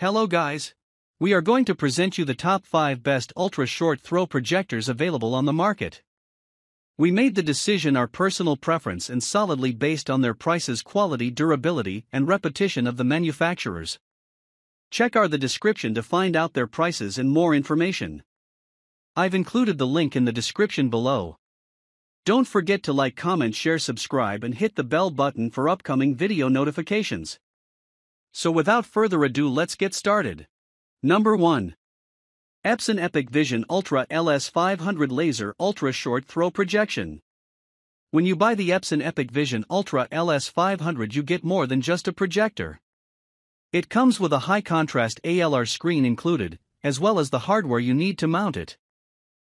Hello guys! We are going to present you the top 5 best ultra short throw projectors available on the market. We made the decision our personal preference and solidly based on their prices, quality, durability, and repetition of the manufacturers. Check out the description to find out their prices and more information. I've included the link in the description below. Don't forget to like, comment, share, subscribe, and hit the bell button for upcoming video notifications. So without further ado, let's get started. Number 1. Epson EpiqVision Ultra LS500 Laser Ultra Short Throw Projection. When you buy the Epson EpiqVision Ultra LS500, you get more than just a projector. It comes with a high contrast ALR screen included, as well as the hardware you need to mount it.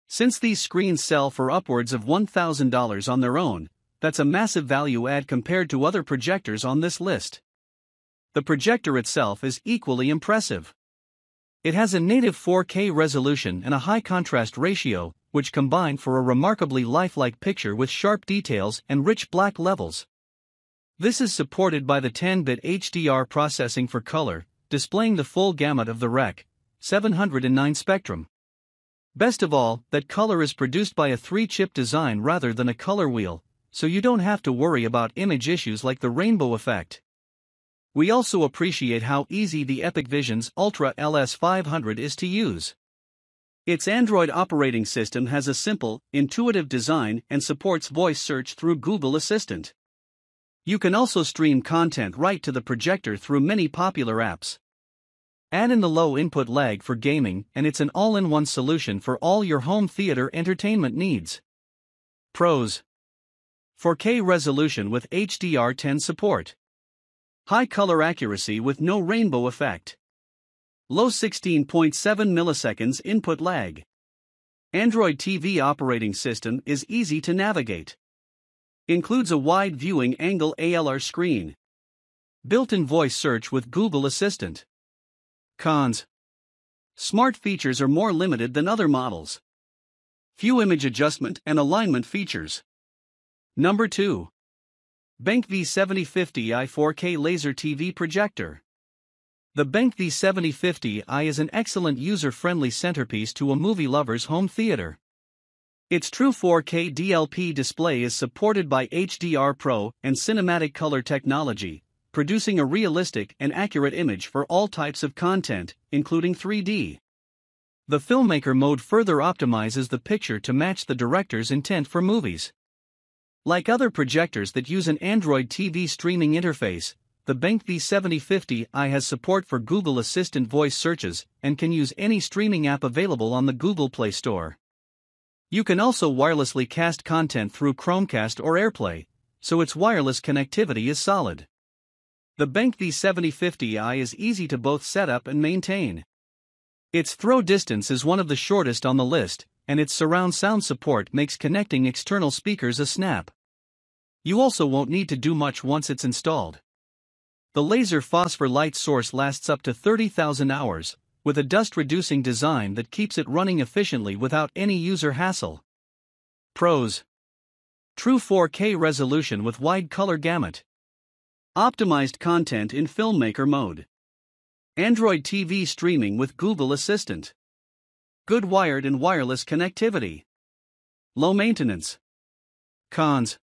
Since these screens sell for upwards of $1,000 on their own, that's a massive value add compared to other projectors on this list. The projector itself is equally impressive. It has a native 4K resolution and a high contrast ratio, which combine for a remarkably lifelike picture with sharp details and rich black levels. This is supported by the 10-bit HDR processing for color, displaying the full gamut of the Rec. 709 spectrum. Best of all, that color is produced by a 3-chip design rather than a color wheel, so you don't have to worry about image issues like the rainbow effect. We also appreciate how easy the EpiqVision's Ultra LS500 is to use. Its Android operating system has a simple, intuitive design and supports voice search through Google Assistant. You can also stream content right to the projector through many popular apps. Add in the low input lag for gaming, and it's an all-in-one solution for all your home theater entertainment needs. Pros: 4K resolution with HDR10 support. High color accuracy with no rainbow effect. Low 16.7 milliseconds input lag. Android TV operating system is easy to navigate. Includes a wide viewing angle ALR screen. Built-in voice search with Google Assistant. Cons: smart features are more limited than other models. Few image adjustment and alignment features. Number 2. BenQ V7050i 4K Laser TV Projector. The BenQ V7050i is an excellent user-friendly centerpiece to a movie lover's home theater. Its true 4K DLP display is supported by HDR Pro and cinematic color technology, producing a realistic and accurate image for all types of content, including 3D. The filmmaker mode further optimizes the picture to match the director's intent for movies. Like other projectors that use an Android TV streaming interface, the BenQ V7050i has support for Google Assistant voice searches and can use any streaming app available on the Google Play Store. You can also wirelessly cast content through Chromecast or AirPlay, so its wireless connectivity is solid. The BenQ V7050i is easy to both set up and maintain. Its throw distance is one of the shortest on the list, and its surround sound support makes connecting external speakers a snap. You also won't need to do much once it's installed. The laser phosphor light source lasts up to 30,000 hours, with a dust-reducing design that keeps it running efficiently without any user hassle. Pros: true 4K resolution with wide color gamut. Optimized content in filmmaker mode. Android TV streaming with Google Assistant. Good wired and wireless connectivity. Low maintenance. Cons: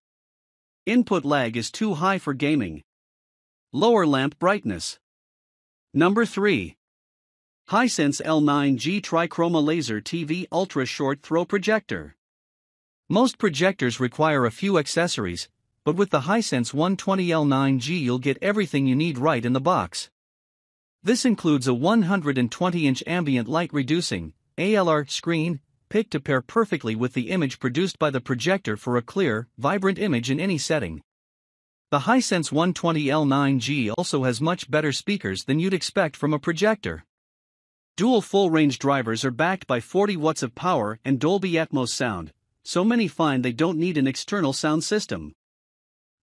input lag is too high for gaming. Lower lamp brightness. Number 3. Hisense L9G TriChroma Laser TV Ultra Short Throw Projector. Most projectors require a few accessories, but with the Hisense 120 L9G you'll get everything you need right in the box. This includes a 120-inch ambient light reducing ALR screen, picked to pair perfectly with the image produced by the projector for a clear, vibrant image in any setting. The Hisense 120 L9G also has much better speakers than you'd expect from a projector. Dual full-range drivers are backed by 40 watts of power and Dolby Atmos sound, so many find they don't need an external sound system.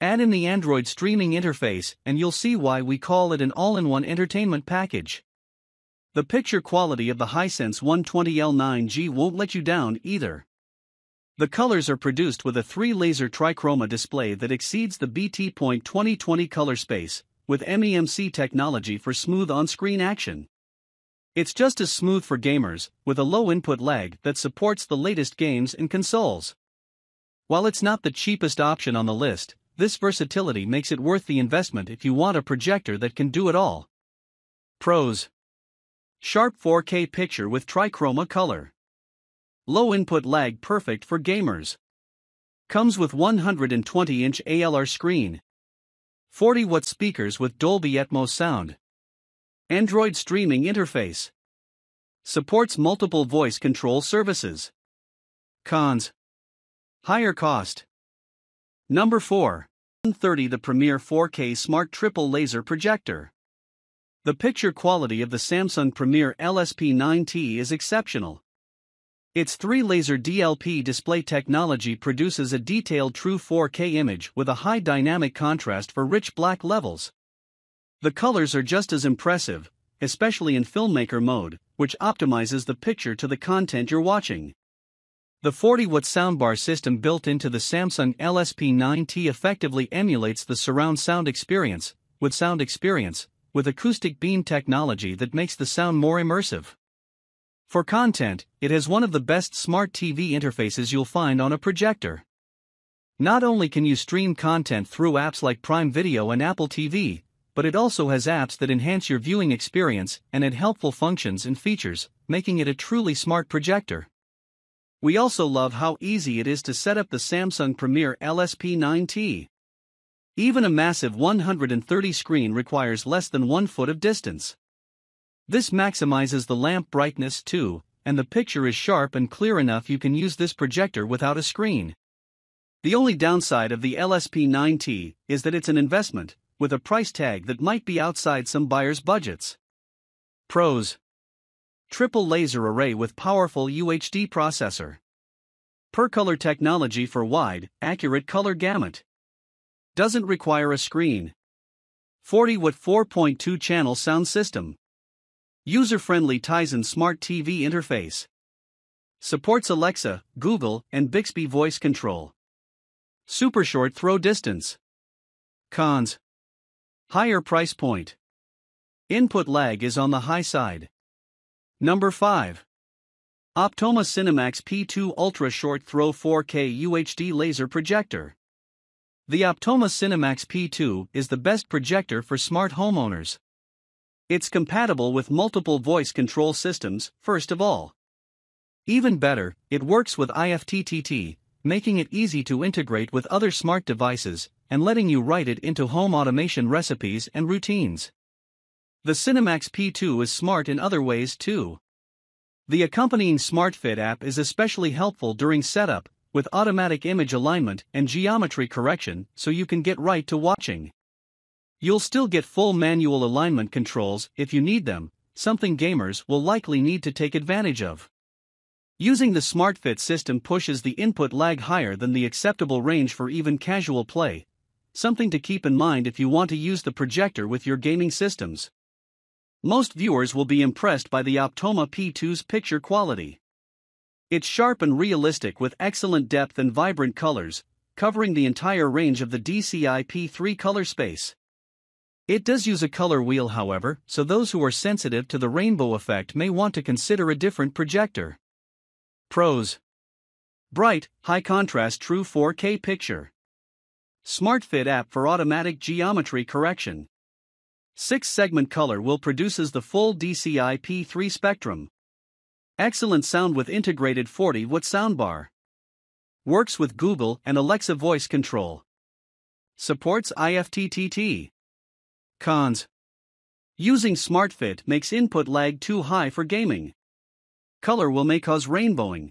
Add in the Android streaming interface and you'll see why we call it an all-in-one entertainment package. The picture quality of the Hisense 120 L9G won't let you down either. The colors are produced with a 3-laser trichroma display that exceeds the BT.2020 color space, with MEMC technology for smooth on-screen action. It's just as smooth for gamers, with a low input lag that supports the latest games and consoles. While it's not the cheapest option on the list, this versatility makes it worth the investment if you want a projector that can do it all. Pros: sharp 4K picture with TriChroma color. Low input lag perfect for gamers. Comes with 120-inch ALR screen. 40-watt speakers with Dolby Atmos sound. Android streaming interface. Supports multiple voice control services. Cons: higher cost. Number 4. The Premiere 4K Smart Triple Laser Projector. The picture quality of the Samsung Premiere LSP9T is exceptional. Its 3-laser DLP display technology produces a detailed true 4K image with a high dynamic contrast for rich black levels. The colors are just as impressive, especially in filmmaker mode, which optimizes the picture to the content you're watching. The 40-watt soundbar system built into the Samsung LSP9T effectively emulates the surround sound experience, with acoustic beam technology that makes the sound more immersive. For content, it has one of the best smart TV interfaces you'll find on a projector. Not only can you stream content through apps like Prime Video and Apple TV, but it also has apps that enhance your viewing experience and add helpful functions and features, making it a truly smart projector. We also love how easy it is to set up the Samsung Premiere LSP9T. Even a massive 130 screen requires less than 1 foot of distance. This maximizes the lamp brightness too, and the picture is sharp and clear enough you can use this projector without a screen. The only downside of the LSP9T is that it's an investment, with a price tag that might be outside some buyers' budgets. Pros: triple laser array with powerful UHD processor. Per-color technology for wide, accurate color gamut. Doesn't require a screen. 40-watt 4.2-channel sound system. User-friendly Tizen Smart TV interface. Supports Alexa, Google, and Bixby voice control. Super short throw distance. Cons: higher price point. Input lag is on the high side. Number 5. Optoma Cinemax P2 Ultra Short Throw 4K UHD Laser Projector. The Optoma Cinemax P2 is the best projector for smart homeowners. It's compatible with multiple voice control systems, first of all. Even better, it works with IFTTT, making it easy to integrate with other smart devices and letting you write it into home automation recipes and routines. The Cinemax P2 is smart in other ways too. The accompanying SmartFit app is especially helpful during setup, with automatic image alignment and geometry correction so you can get right to watching. You'll still get full manual alignment controls if you need them, something gamers will likely need to take advantage of. Using the SmartFit system pushes the input lag higher than the acceptable range for even casual play, something to keep in mind if you want to use the projector with your gaming systems. Most viewers will be impressed by the Optoma P2's picture quality. It's sharp and realistic with excellent depth and vibrant colors, covering the entire range of the DCI P3 color space. It does use a color wheel, however, so those who are sensitive to the rainbow effect may want to consider a different projector. Pros: bright, high-contrast true 4K picture. SmartFit app for automatic geometry correction. 6-segment color wheel produces the full DCI P3 spectrum. Excellent sound with integrated 40-watt soundbar. Works with Google and Alexa voice control. Supports IFTTT. Cons: using SmartFit makes input lag too high for gaming. Color will may cause rainbowing.